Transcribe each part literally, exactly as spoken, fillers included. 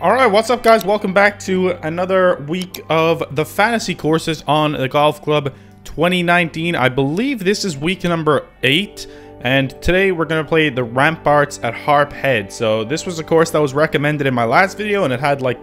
All right, what's up guys? Welcome back to another week of the fantasy courses on the Golf Club twenty nineteen. I believe this is week number eight, and today we're going to play the Ramparts at Harp Head. So this was a course that was recommended in my last video, and it had like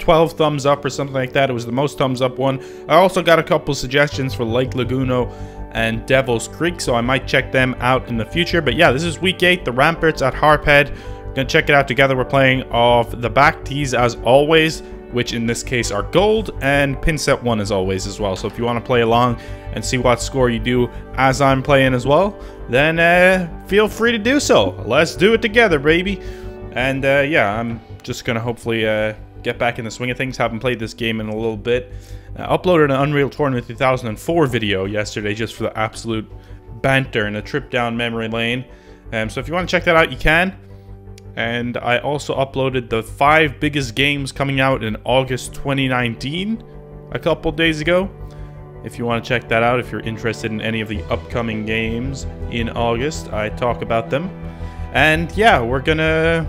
twelve thumbs up or something like that. It was the most thumbs up one. I also got a couple suggestions for Lake Laguna and Devil's Creek, so I might check them out in the future. But yeah, this is week eight, the Ramparts at Harp Head. Gonna check it out together. We're playing off the back tees as always, which in this case are gold, and pin set one as always as well. So if you want to play along and see what score you do as I'm playing as well, then uh, feel free to do so. Let's do it together, baby. And uh, yeah, I'm just gonna hopefully uh, get back in the swing of things. Haven't played this game in a little bit. I uploaded an Unreal Tournament two thousand four video yesterday just for the absolute banter and a trip down memory lane. Um, so if you want to check that out, you can. And I also uploaded the five biggest games coming out in August twenty nineteen a couple days ago. If you want to check that out, if you're interested in any of the upcoming games in August, I talk about them. And yeah, we're gonna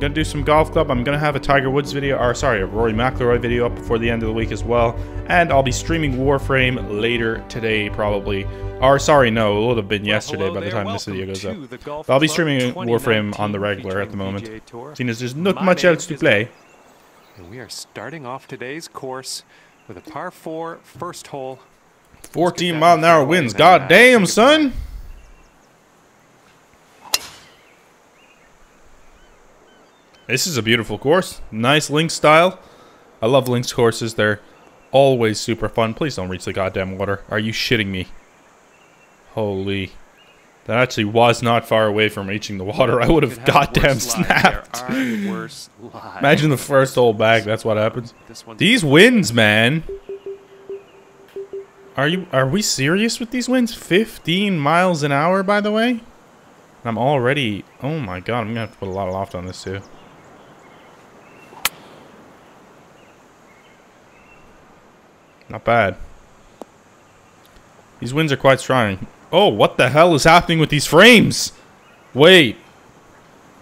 gonna do some Golf Club. I'm gonna have a Tiger Woods video, or sorry, a Rory McIlroy video up before the end of the week as well. And I'll be streaming Warframe later today, probably. Or sorry, no, it would have been yesterday well, by the time this video goes up. I'll be streaming Warframe on the regular at the moment, seeing as there's not My much else to play. And we are starting off today's course with a par four first hole. fourteen mile an hour winds. God damn, son. This is a beautiful course. Nice links style. I love links courses. They're always super fun. Please don't reach the goddamn water. Are you shitting me? Holy. That actually was not far away from reaching the water. I would have goddamn snapped. Imagine the first hole back. That's what happens. These wins, man. Are you? Are we serious with these wins? fifteen miles an hour, by the way? I'm already... Oh my god, I'm going to have to put a lot of loft on this too. Not bad. These winds are quite strong. Oh, what the hell is happening with these frames? Wait.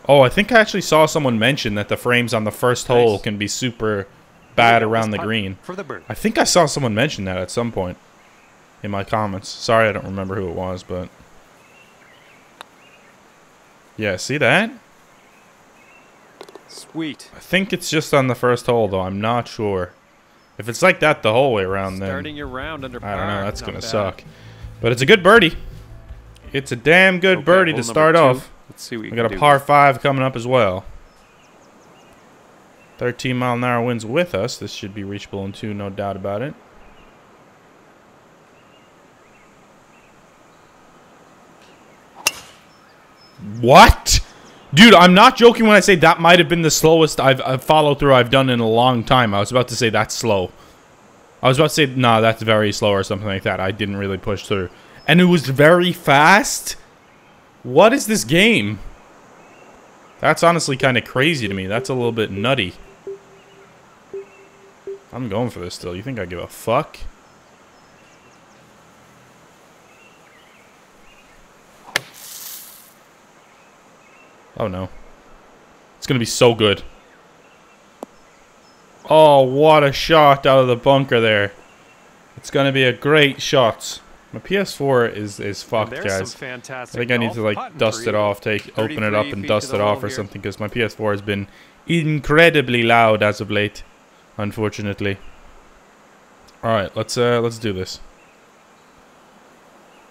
Oh, I think I actually saw someone mention that the frames on the first hole can be super bad around the green. I think I saw someone mention that at some point in my comments. Sorry, I don't remember who it was, but... Yeah, see that? Sweet. I think it's just on the first hole, though. I'm not sure. If it's like that the whole way around, then starting your round under par, I don't know. That's gonna bad. suck. But it's a good birdie. It's a damn good okay, birdie to start two. off. Let's see. What we we got do. a par five coming up as well. thirteen mile an hour winds with us. This should be reachable in two, no doubt about it. What? Dude, I'm not joking when I say that might have been the slowest I've, I've followed through I've done in a long time. I was about to say that's slow. I was about to say, nah, that's very slow or something like that. I didn't really push through. And it was very fast? What is this game? That's honestly kind of crazy to me. That's a little bit nutty. I'm going for this still. You think I give a fuck? Oh no. It's gonna be so good. Oh, what a shot out of the bunker there. It's gonna be a great shot. My P S four is is fucked, guys. I think I need to like dust it off, take open it up and dust it off or something, because my P S four has been incredibly loud as of late, unfortunately. Alright, let's uh let's do this.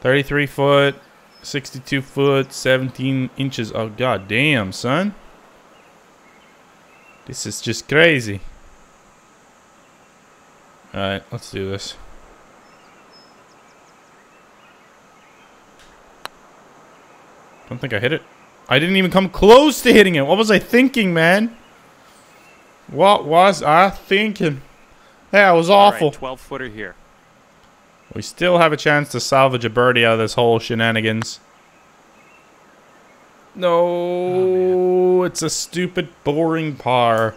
thirty-three foot, sixty-two foot, seventeen inches. Oh god damn, son. This is just crazy. Alright, let's do this. Don't think I hit it. I didn't even come close to hitting it. What was I thinking, man? What was I thinking? That was awful. All right, twelve footer here. We still have a chance to salvage a birdie out of this whole shenanigans. No, oh, it's a stupid, boring par.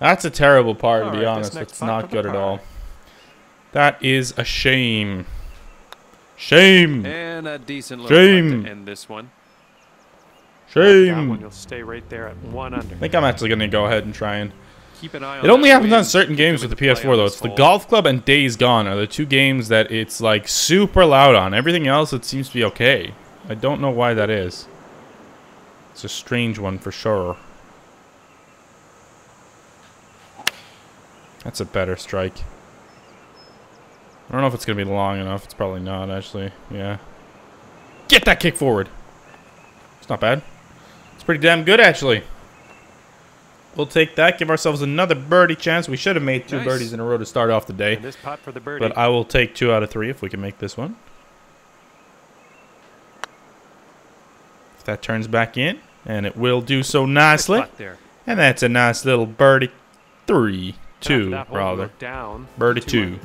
That's a terrible par, all to be right, honest. It's not good at all. That is a shame. Shame. And a decent little shame. To end this one. Shame. That one, you'll stay right there at one under. I think I'm actually going to go ahead and try and keep an eye on it. Only happens on certain games with the P S four though. It's the Golf Club and Days Gone are the two games that it's like super loud on. Everything else it seems to be okay. I don't know why that is. It's a strange one for sure. That's a better strike. I don't know if it's going to be long enough. It's probably not, actually. Yeah. Get that kick forward. It's not bad. It's pretty damn good, actually. We'll take that. Give ourselves another birdie chance. We should have made two nice. birdies in a row to start off the day. This pot for the birdie. But I will take two out of three if we can make this one. If that turns back in, and it will do so nicely. There. And that's a nice little birdie three. Two, rather. Down. Birdie two. two.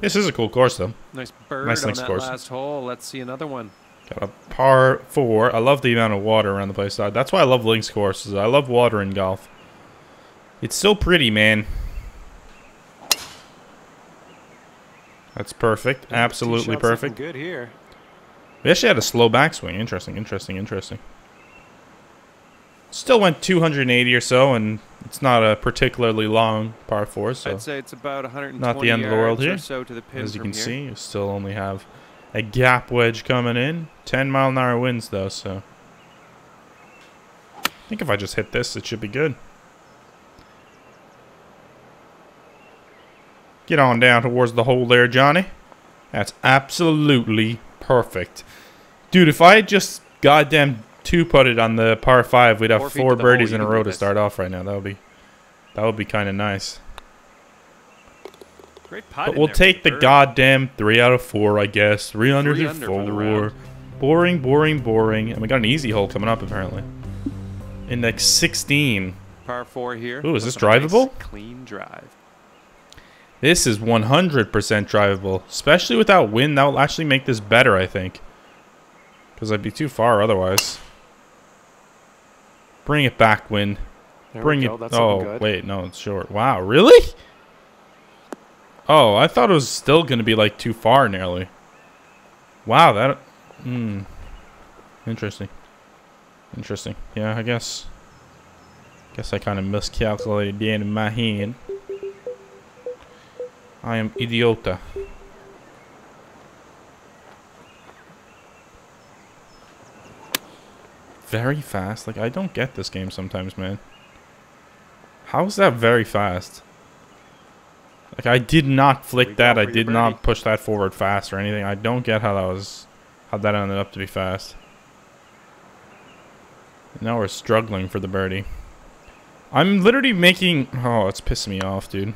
This is a cool course, though. Nice bird nice on that course. last hole. Let's see another one. Got a par four. I love the amount of water around the place. That's why I love links courses. I love water in golf. It's so pretty, man. That's perfect. Absolutely perfect. Good here. We actually had a slow backswing. Interesting, interesting, interesting. Still went two hundred eighty or so, and it's not a particularly long par four, so I'd say it's about one hundred twenty not the end of the world here. So to the pin As you can here. see, you still only have a gap wedge coming in. ten mile an hour winds, though, so I think if I just hit this, it should be good. Get on down towards the hole there, Johnny. That's absolutely perfect. Dude, if I had just goddamn two putted on the par five, we'd have four, four birdies in a row to start off right now. That would be, that would be kind of nice. Great pot, but we'll take the, the goddamn three out of four, I guess. Three under three under four. Under boring, boring, boring, and we got an easy hole coming up apparently. Index sixteen. Par four here. Ooh, is this drivable? Nice clean drive. This is one hundred percent drivable, especially without wind. That will actually make this better, I think, because I'd be too far otherwise. Bring it back, wind. There Bring it. That's oh, good. wait, no, it's short. Wow, really? Oh, I thought it was still going to be like too far, nearly. Wow, that. Hmm. Interesting. Interesting. Yeah, I guess. Guess I kind of miscalculated the end in my hand. I am idiota. Very fast. Like, I don't get this game sometimes, man. How is that very fast? Like, I did not flick that. I did not push that forward fast or anything. I don't get how that was, how that ended up to be fast. Now we're struggling for the birdie. I'm literally making. Oh, it's pissing me off, dude.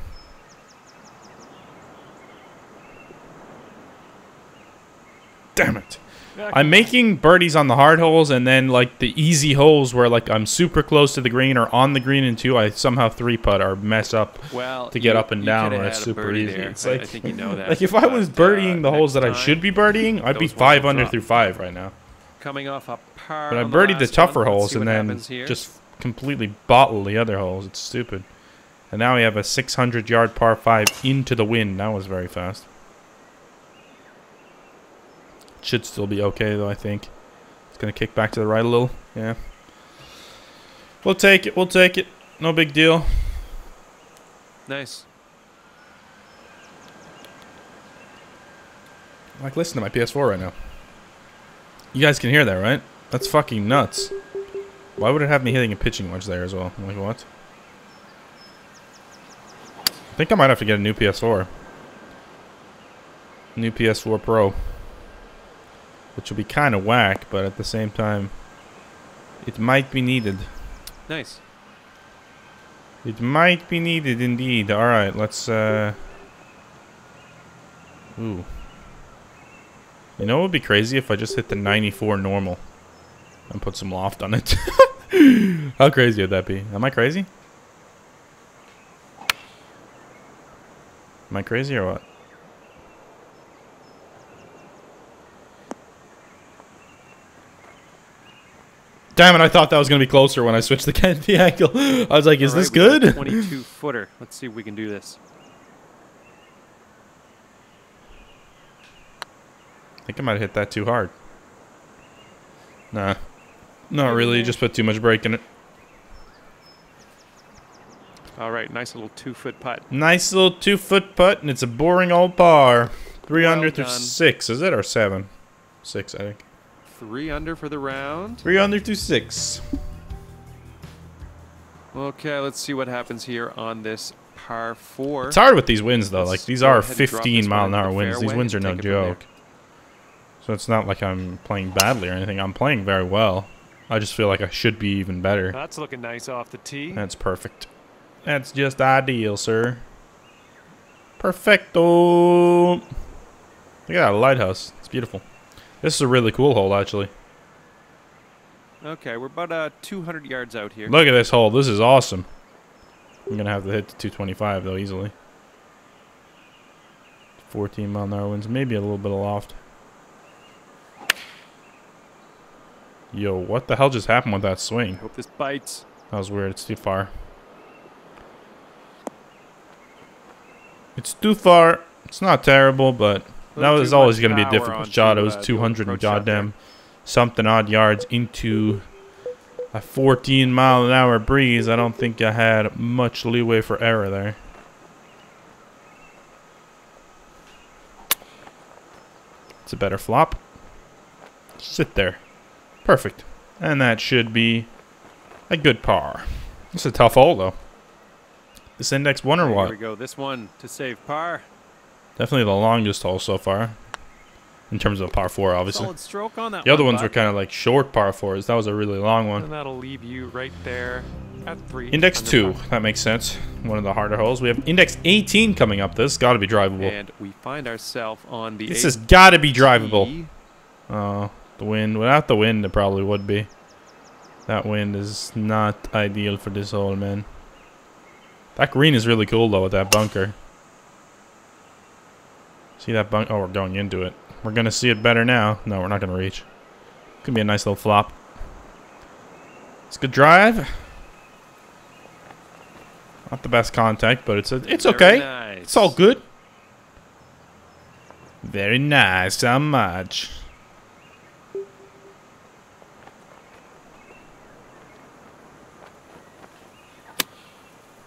Damn it. I'm making birdies on the hard holes, and then like the easy holes where like I'm super close to the green or on the green and two, I somehow three putt or mess up well, to get you, up and down when it's super easy. There. It's like I think you know that. Like if I was birdieing uh, the holes that I should be birdieing, I'd be five under through five right now. Coming off a par. But I birdied the, the tougher holes and then just completely bottled the other holes. It's stupid. And now we have a six hundred yard par five into the wind. That was very fast. Should still be okay, though, I think. It's going to kick back to the right a little. Yeah. We'll take it. We'll take it. No big deal. Nice. Like, listen to my P S four right now. You guys can hear that, right? That's fucking nuts. Why would it have me hitting a pitching wedge there as well? I'm like, what? I think I might have to get a new P S four. New P S four Pro. Which will be kind of whack, but at the same time, it might be needed. Nice. It might be needed indeed. All right, let's. Uh... Ooh. You know what would be crazy if I just hit the ninety-four normal and put some loft on it. How crazy would that be? Am I crazy? Am I crazy or what? Damn it, I thought that was going to be closer when I switched the, the angle. I was like, is right, this good? twenty-two footer. Let's see if we can do this. I think I might have hit that too hard. Nah. Not really. Just put too much brake in it. All right, nice little two-foot putt. Nice little two-foot putt, and it's a boring old par. Three well under through done. six, is it, or seven? Six, I think. Three under for the round. Three under through six. Okay, let's see what happens here on this par four. It's hard with these winds, though. Let's like, these are fifteen mile an hour winds. These winds are no joke. So it's not like I'm playing badly or anything. I'm playing very well. I just feel like I should be even better. That's looking nice off the tee. That's perfect. That's just ideal, sir. Perfecto. Look at that lighthouse. It's beautiful. This is a really cool hole, actually. Okay, we're about uh, two hundred yards out here. Look at this hole. This is awesome. I'm going to have to hit to two twenty-five, though, easily. fourteen mile an hour winds. Maybe a little bit aloft. Yo, what the hell just happened with that swing? Hope this bites. That was weird. It's too far. It's too far. It's not terrible, but that was always going to be a difficult shot. It was two hundred and goddamn something odd yards into a fourteen mile an hour breeze. I don't think I had much leeway for error there. It's a better flop. Sit there. Perfect. And that should be a good par. It's a tough hole, though. This index one or what? There we go. This one to save par. Definitely the longest hole so far, in terms of par four, obviously. Solid stroke on that. The other one, ones buddy. were kind of like short par fours. That was a really long one. And that'll leave you right there at three. Index two. Par. That makes sense. One of the harder holes. We have index eighteen coming up. This got to be drivable. And we find ourselves on the. This has got to be drivable. Oh, uh, the wind. Without the wind, it probably would be. That wind is not ideal for this hole, man. That green is really cool, though, with that bunker. See that bunker? Oh, we're going into it. We're going to see it better now. No, we're not going to reach. Could be a nice little flop. It's a good drive. Not the best contact, but it's a, it's okay. Nice. It's all good. Very nice. So much.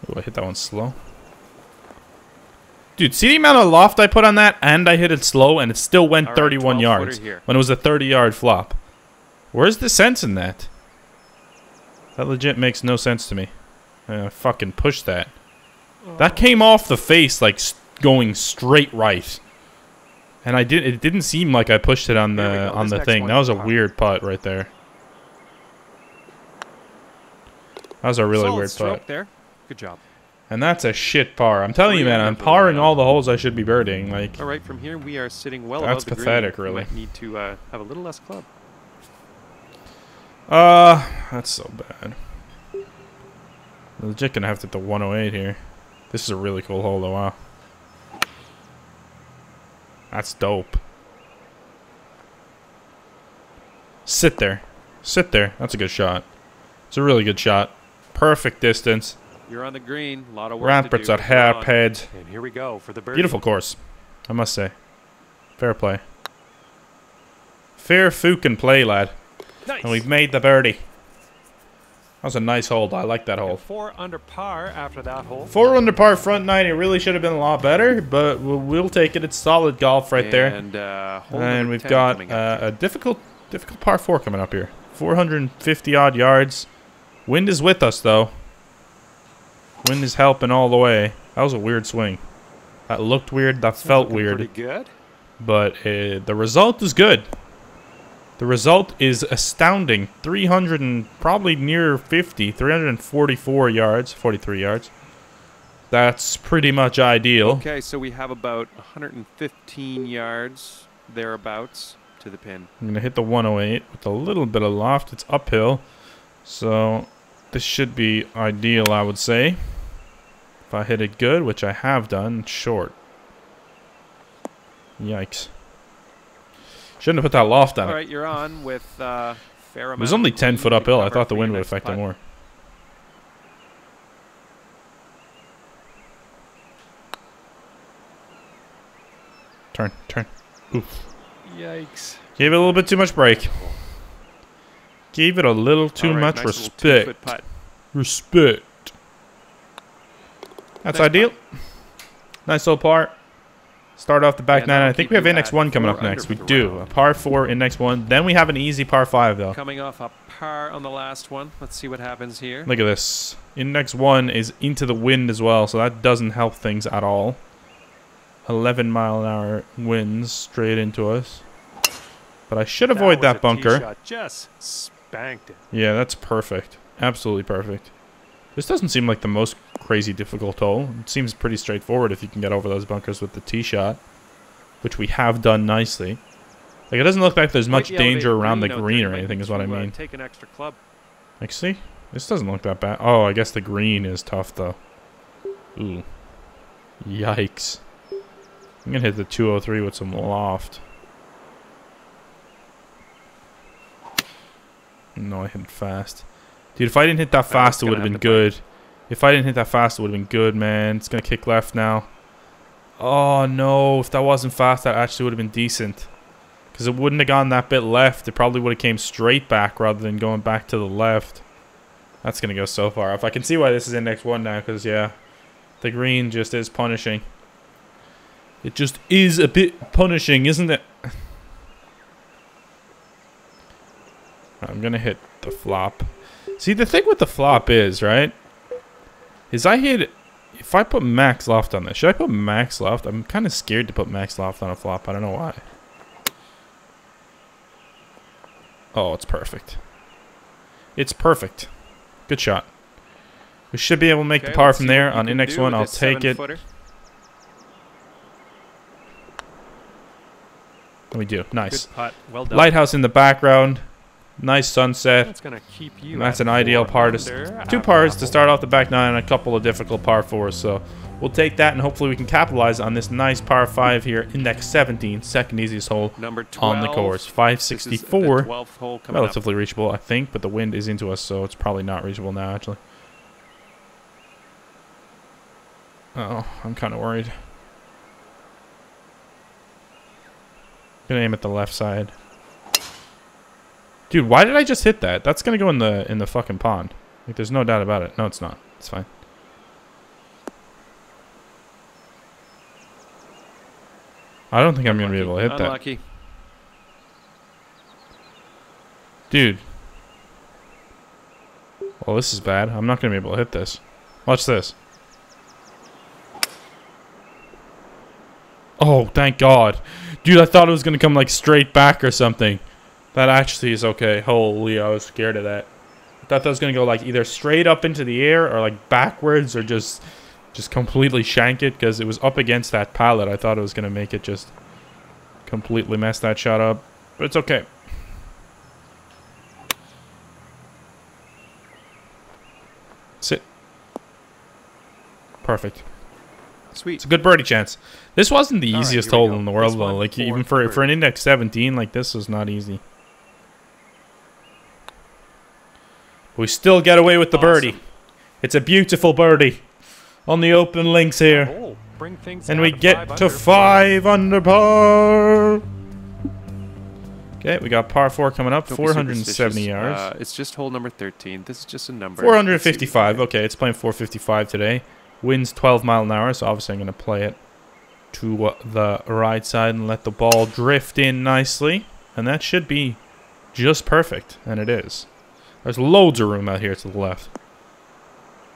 Ooh, I hit that one slow. Dude, see the amount of loft I put on that? And I hit it slow, and it still went right, thirty-one yards when it was a thirty-yard flop. Where's the sense in that? That legit makes no sense to me. I fucking pushed that. Oh. That came off the face, like, going straight right. And I did, it didn't seem like I pushed it on the, on the thing. That was a weird putt right there. That was a really weird putt. There. Good job. And that's a shit par. I'm telling you, man, I'm parring all the holes I should be birding. Like, all right, from here we are sitting well above the green. That's pathetic, really. Might need to uh, have a little less club. Uh, that's so bad. I'm legit gonna have to hit the one oh eight here. This is a really cool hole, though. Wow. That's dope. Sit there, sit there. That's a good shot. It's a really good shot. Perfect distance. You're on the green. A lot of work Ramparts at Harp Head. And here we go for the birdie. Beautiful course, I must say. Fair play. Fair fucking play, lad. Nice. And we've made the birdie. That was a nice hold. I like that hold. Four under par after that hole. Four under par front nine. It really should have been a lot better, but we'll, we'll take it. It's solid golf right there. And uh, and we've got uh, a difficult, difficult par four coming up here. four hundred fifty odd yards. Wind is with us, though. Wind is helping all the way. That was a weird swing. That looked weird. That felt weird. Pretty good. But uh, the result is good. The result is astounding. three hundred and probably near fifty. three hundred forty-four yards. forty-three yards. That's pretty much ideal. Okay, so we have about one hundred fifteen yards thereabouts to the pin. I'm going to hit the one oh eight with a little bit of loft. It's uphill. So this should be ideal, I would say. If I hit it good, which I have done, short. Yikes. Shouldn't have put that loft on it. All right, you're on with uh, fair amount. It was only ten foot uphill. I thought the wind would affect it more. Turn, turn. Oof. Yikes. Gave it a little bit too much break. Gave it a little too much respect. Respect. That's Thanks, ideal. Mike. Nice little par. Start off the back and nine. I think we have index one coming up next. We do. A par four, index one. Then we have an easy par five, though. Coming off a par on the last one. Let's see what happens here. Look at this. Index one is into the wind as well, so that doesn't help things at all. eleven mile an hour winds straight into us. But I should avoid that, that bunker. Just spanked it. Yeah, that's perfect. Absolutely perfect. This doesn't seem like the most crazy difficult hole. It seems pretty straightforward if you can get over those bunkers with the tee shot, which we have done nicely. Like, it doesn't look like there's much danger around the green or anything is what I mean. Take an extra club. Like, see? This doesn't look that bad. Oh, I guess the green is tough, though. Ooh. Yikes. I'm going to hit the two oh three with some loft. No, I hit it fast. Dude, if I didn't hit that fast, it would have been good. If I didn't hit that fast, it would have been good, man. It's going to kick left now. Oh, no. If that wasn't fast, that actually would have been decent. Because it wouldn't have gone that bit left. It probably would have came straight back rather than going back to the left. That's going to go so far off. I can see why this is index one now because, yeah, the green just is punishing. It just is a bit punishing, isn't it? I'm going to hit the flop. See, the thing with the flop is, right, is I hit, if I put max loft on this, should I put max loft? I'm kind of scared to put max loft on a flop. I don't know why. Oh, it's perfect. It's perfect. Good shot. We should be able to make okay, the par from there. On index one, I'll take it. Footer. We do. Nice. Well done. Lighthouse in the background. Nice sunset. That's, gonna keep you and that's an ideal par. To, two pars to start off the back nine and a couple of difficult par fours. So we'll take that and hopefully we can capitalize on this nice par five here. Index seventeen, second easiest hole on the course. five sixty-four. Hole relatively up. Reachable, I think, but the wind is into us, so it's probably not reachable now, actually. Oh, I'm kind of worried. Gonna aim at the left side. Dude, why did I just hit that? That's gonna go in the in the fucking pond. Like, there's no doubt about it. No, it's not. It's fine. I don't think I'm gonna be able to hit that. Unlucky. Dude. Well, this is bad. I'm not gonna be able to hit this. Watch this. Oh, thank God. Dude, I thought it was going to come, like, straight back or something. That actually is okay. Holy, I was scared of that. I thought that was going to go, like, either straight up into the air or, like, backwards or just just completely shank it because it was up against that pallet. I thought it was going to make it just completely mess that shot up. But it's okay. Sit. Perfect. Sweet. It's a good birdie chance. This wasn't the All easiest right, hole in the world, this though. One, like, four, even for, for an index seventeen, like, this was not easy. We still get away with the awesome. birdie. It's a beautiful birdie on the open links here. Oh, bring things and we to get five to under five par. under par. Okay, we got par four coming up, Don't four hundred seventy yards. Uh, it's just hole number thirteen. This is just a number. four fifty-five. Okay, it's playing four fifty-five today. Wind's twelve mile an hour, so obviously I'm going to play it to the right side and let the ball drift in nicely. And that should be just perfect, and it is. There's loads of room out here to the left.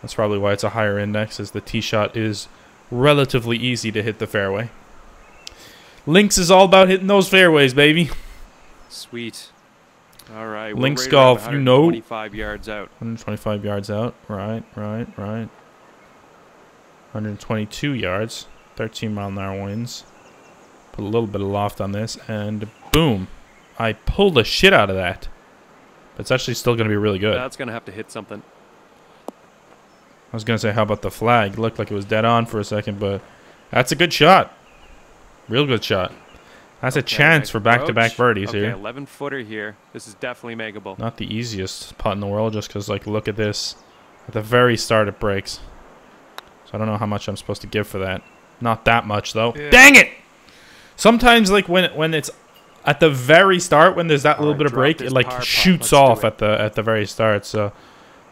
That's probably why it's a higher index, as the tee shot is relatively easy to hit the fairway. Links is all about hitting those fairways, baby. Sweet. All right. Links golf, you know. one twenty-five yards out. one twenty-five yards out. Right, right, right. one hundred twenty-two yards, thirteen mile an hour winds. Put a little bit of loft on this, and boom. I pulled the shit out of that. But it's actually still going to be really good. That's going to have to hit something. I was going to say, how about the flag? It looked like it was dead on for a second, but that's a good shot. Real good shot. That's okay, a chance for back-to-back -back birdies okay, here. eleven-footer here. This is definitely makeable. Not the easiest putt in the world, just because, like, look at this. At the very start, it breaks. I don't know how much I'm supposed to give for that. Not that much, though. Yeah. Dang it! Sometimes, like, when when it's at the very start, when there's that All little right, bit of break, it, like, shoots off at the at the very start. So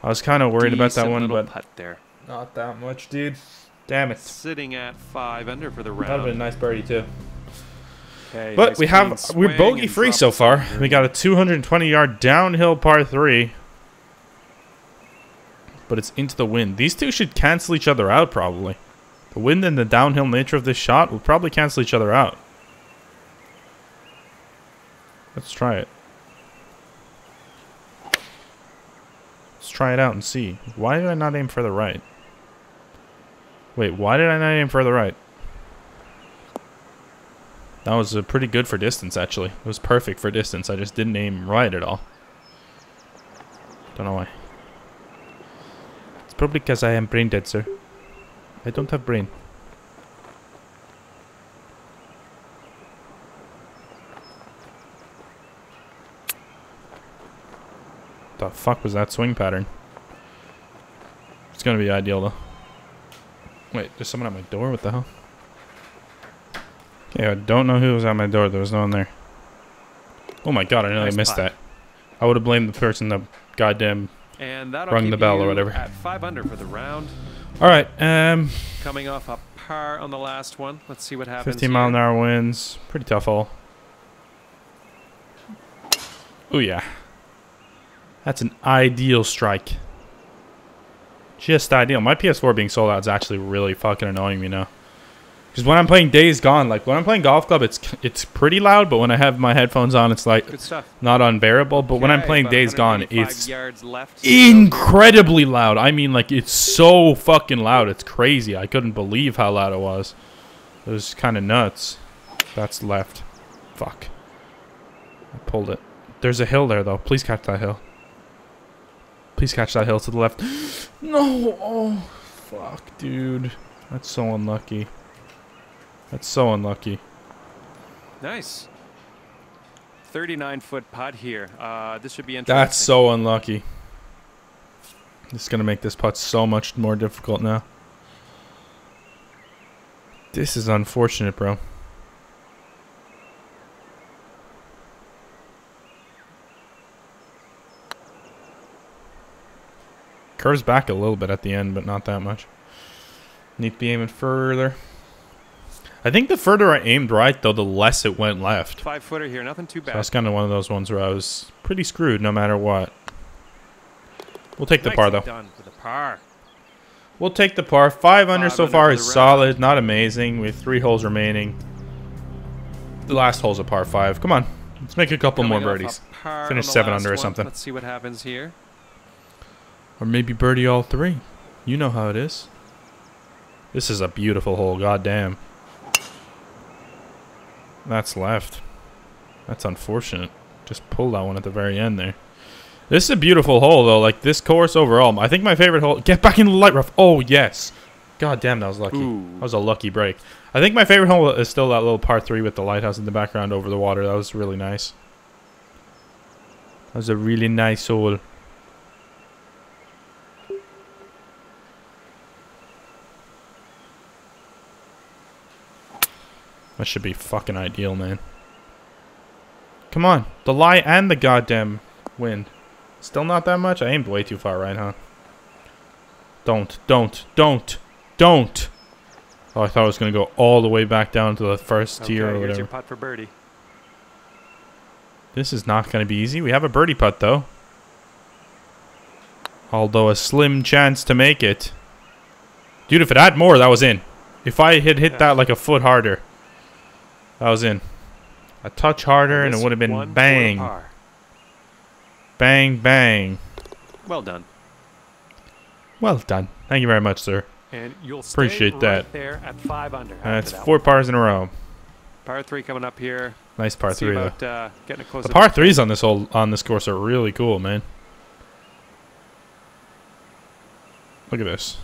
I was kind of worried Decent about that one, but putt there. Not that much, dude. Damn it. Sitting at five under for the round. That'd have been a nice birdie too. Okay, but nice we have we're bogey free so far. Here. We got a two hundred twenty yard downhill par three. But it's into the wind. These two should cancel each other out probably. The wind and the downhill nature of this shot will probably cancel each other out. Let's try it. Let's try it out and see. Why did I not aim further right? Wait, why did I not aim further right? That was uh, pretty good for distance, actually. It was perfect for distance. I just didn't aim right at all. Don't know why. It's probably because I am brain dead, sir. I don't have brain. The fuck was that swing pattern? It's gonna be ideal though. Wait, there's someone at my door? What the hell? Okay, I don't know who was at my door. There was no one there. Oh my god, I nearly nice missed pot. that. I would have blamed the person that goddamn and rung the bell or whatever. At five under for the round. Alright, um. Coming off a par on the last one. Let's see what happens. fifteen mile an hour winds. Pretty tough hole. Oh yeah. That's an ideal strike. Just ideal. My P S four being sold out is actually really fucking annoying me now. Because when I'm playing Days Gone, like when I'm playing Golf Club, it's it's pretty loud. But when I have my headphones on, it's like not unbearable. But okay, when I'm playing Days Gone, it's left incredibly loud. I mean, like it's so fucking loud. It's crazy. I couldn't believe how loud it was. It was kind of nuts. That's left. Fuck. I pulled it. There's a hill there though. Please catch that hill. Please catch that hill to the left. No! Oh, fuck, dude. That's so unlucky. That's so unlucky. Nice. thirty-nine foot putt here. Uh, this should be interesting. That's so unlucky. This is going to make this putt so much more difficult now. This is unfortunate, bro. Curves back a little bit at the end, but not that much. Need to be aiming further. I think the further I aimed right, though, the less it went left. Five footer here, nothing too bad. So that's kind of one of those ones where I was pretty screwed no matter what. We'll take the par, though. Done for the par. We'll take the par. Five under so far is solid, not amazing. We have three holes remaining. The last hole's a par five. Come on, let's make a couple more birdies. Finish seven under or something. Let's see what happens here. Or maybe birdie all three. You know how it is. This is a beautiful hole, goddamn. That's left. That's unfortunate. Just pulled that one at the very end there. This is a beautiful hole, though. Like, this course overall, I think my favorite hole... Get back in the light rough. Oh, yes. Goddamn, that was lucky. Ooh. That was a lucky break. I think my favorite hole is still that little par three with the lighthouse in the background over the water. That was really nice. That was a really nice hole. That should be fucking ideal, man. Come on. The lie and the goddamn wind. Still not that much? I aimed way too far right, huh? Don't. Don't. Don't. Don't. Oh, I thought I was going to go all the way back down to the first okay, tier or whatever. Your putt for birdie. This is not going to be easy. We have a birdie putt, though. Although a slim chance to make it. Dude, if it had more, that was in. If I had hit yeah. that like a foot harder. I was in. A touch harder, and, and it would have been bang. Bang, bang. Well done. Well done. Thank you very much, sir. And you'll Appreciate right that. There at five under. That's that four one. pars in a row. Par three coming up here. Nice par Let's three, about, though. Uh, getting a close the par threes on this whole, on this course are really cool, man. Look at this.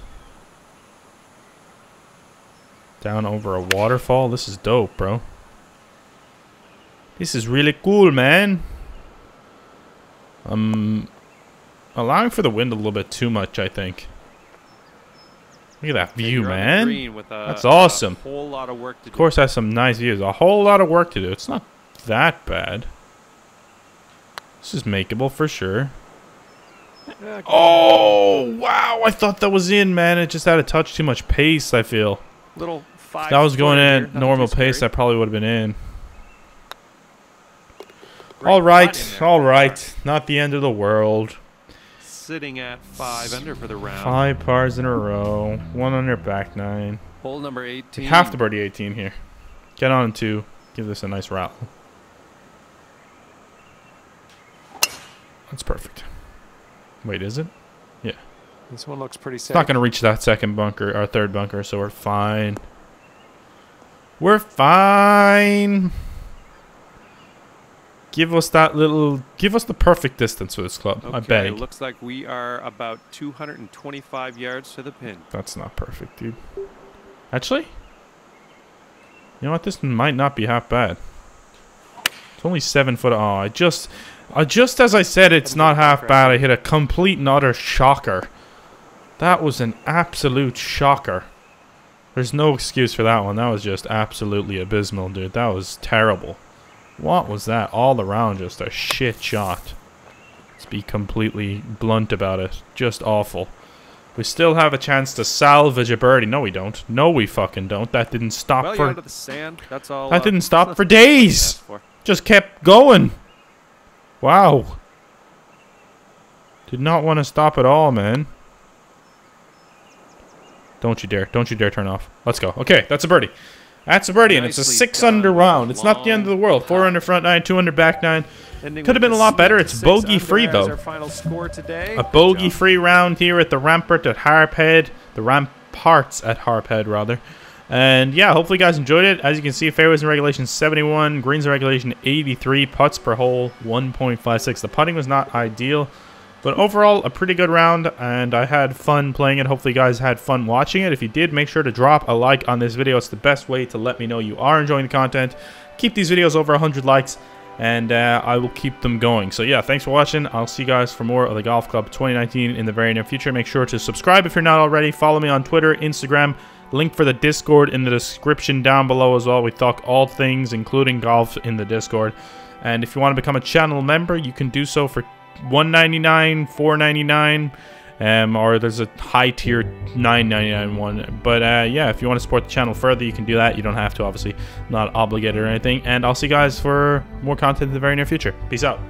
Down over a waterfall. This is dope, bro. This is really cool, man. Um, allowing for the wind a little bit too much, I think. Look at that view, man. A, That's awesome. Whole lot of work to do. Of course, has some nice views. A whole lot of work to do. It's not that bad. This is makeable for sure. Oh, wow. I thought that was in, man. It just had a touch too much pace, I feel. Little five. If that was going in at normal pace, I probably would have been in. Great all right. All right. Not the end of the world. Sitting at five under for the round. Five pars in a row. One under back nine. Hole number eighteen. Half the birdie eighteen here. Get on two. Give this a nice rattle. That's perfect. Wait, is it? Yeah. This one looks pretty safe. It's not going to reach that second bunker, our third bunker, so we're fine. We're fine. Give us that little, give us the perfect distance for this club, okay, I beg. It looks like we are about two hundred twenty-five yards to the pin. That's not perfect, dude. Actually, you know what? This might not be half bad. It's only seven foot. Oh, I just... Uh, just as I said, it's not half bad. I hit a complete and utter shocker. That was an absolute shocker. There's no excuse for that one. That was just absolutely abysmal, dude. That was terrible. What was that? All around, just a shit shot. Let's be completely blunt about it. Just awful. We still have a chance to salvage a birdie. No, we don't. No, we fucking don't. That didn't stop well, for... You're out of the sand. That's all, that uh, didn't stop for days. For. Just kept going. Wow. Did not want to stop at all, man. Don't you dare. Don't you dare turn off. Let's go. Okay, that's a birdie. That's a birdie, and it's a six-under round. It's not the end of the world. four-under front nine, two-under back nine. Could have been a lot better. It's bogey-free, though. A bogey-free round here at the Rampart at Harp Head. The Ramparts at Harp Head, rather. And yeah, hopefully you guys enjoyed it. As you can see, fairways in regulation seventy-one, greens in regulation eighty-three, putts per hole one point five six. The putting was not ideal, but overall a pretty good round, and I had fun playing it. Hopefully you guys had fun watching it. If you did, make sure to drop a like on this video. It's the best way to let me know you are enjoying the content. Keep these videos over one hundred likes, and uh, I will keep them going. So yeah, thanks for watching. I'll see you guys for more of the Golf Club twenty nineteen in the very near future. Make sure to subscribe if you're not already. Follow me on Twitter, Instagram. Link for the Discord in the description down below as well. We talk all things, including golf, in the Discord. And if you want to become a channel member, you can do so for one ninety-nine, four ninety-nine, um, or there's a high-tier nine ninety-nine one. But, uh, yeah, if you want to support the channel further, you can do that. You don't have to, obviously. I'm not obligated or anything. And I'll see you guys for more content in the very near future. Peace out.